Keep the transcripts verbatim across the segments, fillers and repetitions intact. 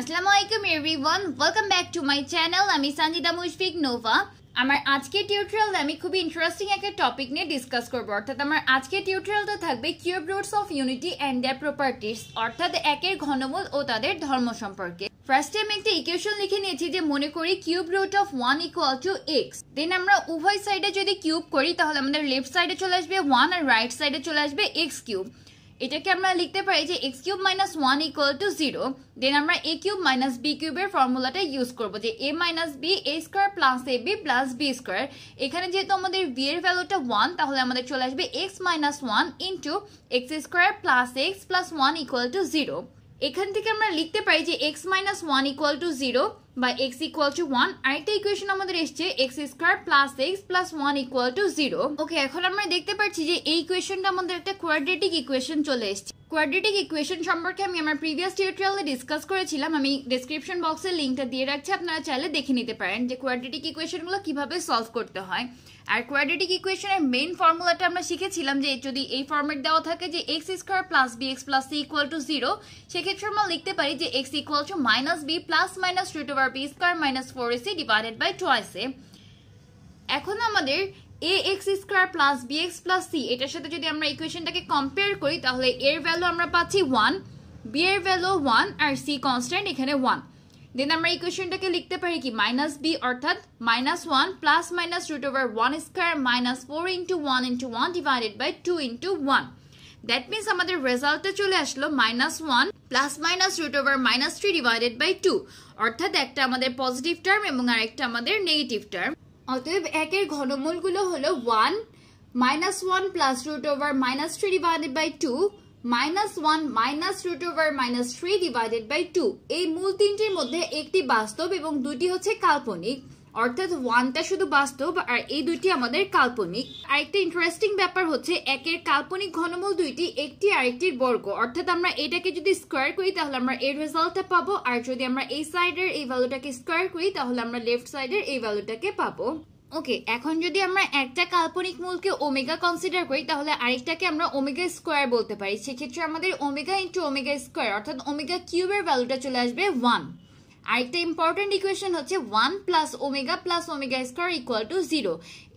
Assalamualaikum everyone. Welcome back to my channel. I'm Sanjida Mujib Nova. আমার আজকে টিউটোরিয়ালে আমি খুব ইন্টারেস্টিং একটা টপিক নিয়ে ডিসকাস করব। অর্থাৎ আমার আজকে টিউটোরিয়ালটা থাকবে cube roots of unity and their properties, অর্থাৎ একের ঘনমূল ও তাদের ধর্ম সম্পর্কে। ফার্স্টে আমি একটা ইকুয়েশন লিখে নিয়েছি যে মনে করি cube root of one equal to x। Then আমরা উভয় সাইডে যদি কিউব করি তাহলে আমাদের লেফট সাইডে চলে আসবে ওয়ান আর রাইট সাইডে চলে আসবে x কিউব। এটাকে আমরা লিখতে পারি যে x cube minus one equal to zero. Then আমরা a কিউব minus b কিউবের ফর্মুলাটা ইউজ করব যে a minus b a square plus ab plus b square. এখানে যেহেতু আমাদের b এর ভ্যালুটা one তাহলে আমাদের চলে আসবে x minus one into x square plus x plus one equal to zero. এখান থেকে আমরা লিখতে পারি যে x minus one equal to zero by x equal to one. আরেকটা ইকুয়েশন আমাদের আসছে x square plus x plus one equal to zero. Okay, এখন আমরা দেখতে পাচ্ছি যে এই ইকুয়েশনটা আমাদের একটা কোয়াড্রেটিক ইকুয়েশন চলে আসছে। কোয়াড্রেটিক ইকুয়েশন সম্পর্কে আমি আমার প্রিভিয়াস টিউটোরিয়ালে ডিসকাস করেছিলাম। আমি ডেসক্রিপশন বক্সের লিংকটা দিয়ে রাখছি, আপনারা চাইলে দেখে নিতে পারেন যে কোয়াড্রেটিক ইকুয়েশনগুলো কিভাবে সলভ করতে হয়। আর কোয়াড্রেটিক ইকুয়েশনের মেইন ফর্মুলাটা আমরা শিখেছিলাম যে যদি এই ফর্মেট দেওয়া থাকে যে x square plus bx plus c equal to zero, সেক্ষেত্রে আমরা লিখতে পারি যে x equal to minus b plus minus root over b square minus four ac divided by twice a। এখন আমাদের ax square plus bx plus c এটার সাথে যদি আমরা ইকুয়েশনটাকে কম্পেয়ার করি তাহলে a এর ভ্যালু আমরা পাচ্ছি ওয়ান, b এর ভ্যালু ওয়ান আর c কনস্ট্যান্ট এখানে ওয়ান। দেন আমরা ইকুয়েশনটাকে লিখতে পারি কি মাইনাস বি অর্থাৎ minus one plus minus root over one square minus four into one into one divided by two into one. That means আমাদের রেজাল্টটা চলে আসলো minus one plus minus root over minus three divided by two, অর্থাৎ একটা আমাদের positive term এবং আরেকটা আমাদের নেগেটিভ টার্ম। অতএব একের ঘনমূলগুলো হলো one minus one plus root over minus three divided by two minus one minus root over minus three divided by two. এই মূল তিনটির মধ্যে একটি বাস্তব এবং দুটি হচ্ছে কাল্পনিক, অর্থাৎ ওয়ানটা শুধু বাস্তব আর এই দুটি আমাদের কাল্পনিক। আরেকটা ইন্টারেস্টিং ব্যাপার হচ্ছে একের কাল্পনিক ঘনমূল দুইটি একটি আরেকটির বর্গ, অর্থাৎ আমরা এটাকে যদি স্কোয়ার করি তাহলে আমরা এর রেজাল্টটা পাবো, আর যদি আমরা এই সাইডের এই ভ্যালুটাকে স্কোয়ার করি তাহলে আমরা লেফট সাইডের এই ভ্যালুটাকে পাবো। ওকে, এখন যদি আমরা একটা কাল্পনিক মূলকে ওমেগা কনসিডার করি তাহলে আরেকটাকে আমরা ওমেগা স্কোয়ার বলতে পারি। সেক্ষেত্রে আমাদের ওমেগা ইন্টু ওমেগা স্কোয়ার অর্থাৎ ওমেগা কিউবের ভ্যালুটা চলে আসবে ওয়ান। আরেকটা ইম্পর্টেন্ট ইকুয়েশন হচ্ছে one plus omega plus omega square equal to zero.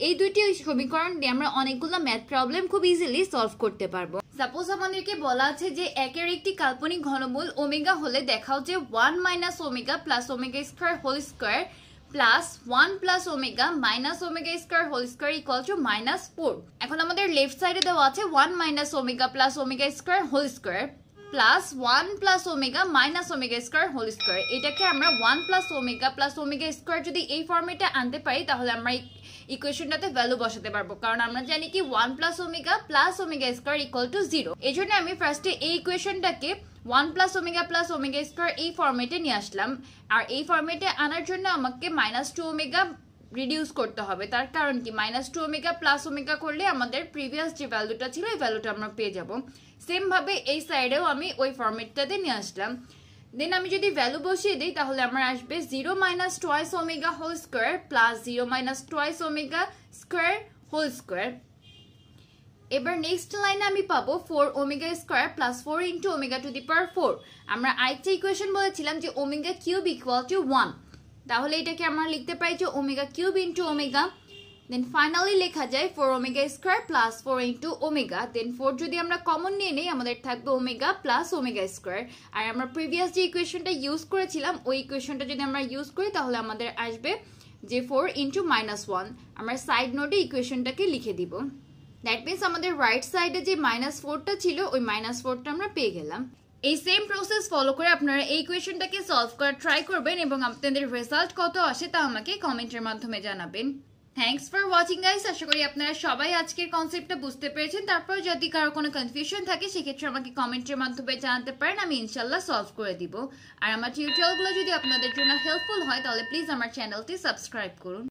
এই দুটি সমীকরণ দিয়ে আমরা অনেকগুলো ম্যাথ প্রবলেম খুব ইজিলি সলভ করতে পারবো। সাপোজ আমাদেরকে বলা আছে যে একের একটি কাল্পনিক ঘনমূল ওমেগা হলে দেখাও যে one minus omega plus omega square whole square plus one plus omega minus omega square whole square equal to minus four. এখন আমাদের লেফট সাইডে দেওয়া আছে one minus omega plus omega square whole square plus one plus omega minus omega square whole square. এটাকে আমরা one plus omega plus omega square যদি এই ফর্মেটে আনতে পারি তাহলে আমরা ইকুয়েশনটাতে ভ্যালু বসাতে পারবো, কারণ আমরা জানি কি one plus omega plus omega square equal to zero. এই জন্য আমি ফার্স্টে এই ইকুয়েশনটাকে one plus omega plus omega square এই ফর্মেটে নিয়ে আসলাম। আর এই ফর্মেটে আনার জন্য আমাকে মাইনাস টু ওমেগা রিডিউস করতে হবে, তার কারণ কি minus two omega plus omega করলে আমাদের প্রিভিয়াস যে ভ্যালুটা ছিল এই ভ্যালুটা আমরা পেয়ে যাবো। সেমভাবে এই সাইডেও আমি ওই ফর্মেটটাতে নিয়ে আসলাম। দেন আমি যদি ভ্যালু বসিয়ে দিই তাহলে আমার আসবে zero minus twice omega whole square plus zero minus twice omega square whole square. এবার নেক্সট লাইনে আমি পাবো four omega square plus four into omega to the power four. আমরা আরেকটা ইকুয়েশন বলেছিলাম যে omega cube equal to one, তাহলে এটাকে আমরা লিখতে পারি যে omega cube into omega. Then finally লেখা যায় four omega square plus four into omega. Then four যদি আমরা কমন নিয়ে নিই আমাদের থাকবে ওমেগা প্লাস ওমেগা স্কোয়ার। আর আমরা প্রিভিয়াস যে ইকুয়েশনটা ইউজ করেছিলাম ওই ইকুয়েশনটা যদি আমরা ইউজ করি তাহলে আমাদের আসবে যে ফোর ইন্টু মাইনাস ওয়ান। আমরা সাইড নোটে ইকুয়েশনটাকে লিখে দিব। দ্যাট মিনস আমাদের রাইট সাইডে যে মাইনাস ফোরটা ছিল ওই মাইনাস ফোরটা আমরা পেয়ে গেলাম। এই সেম প্রসেস ফলো করে আপনারা এই ইকুয়েশনটাকে সলভ করার ট্রাই করবেন এবং আপনাদের রেজাল্ট কত আসে তা আমাকে কমেন্টের মাধ্যমে জানাবেন। Thanks for watching guys. আশা করি আপনারা সবাই আজকের কনসেপ্টটা বুঝতে পেরেছেন। তারপর যদি কারো কোনো কনফিউশন থাকে সেক্ষেত্রে আমাকে কমেন্টের মাধ্যমে জানাতে পারেন, আমি ইনশাল্লাহ সলভ করে দিব। আর আমার টিউটোরিয়ালগুলো যদি আপনাদের জন্য হেল্পফুল হয় তাহলে প্লিজ আমার চ্যানেলটি সাবস্ক্রাইব করুন।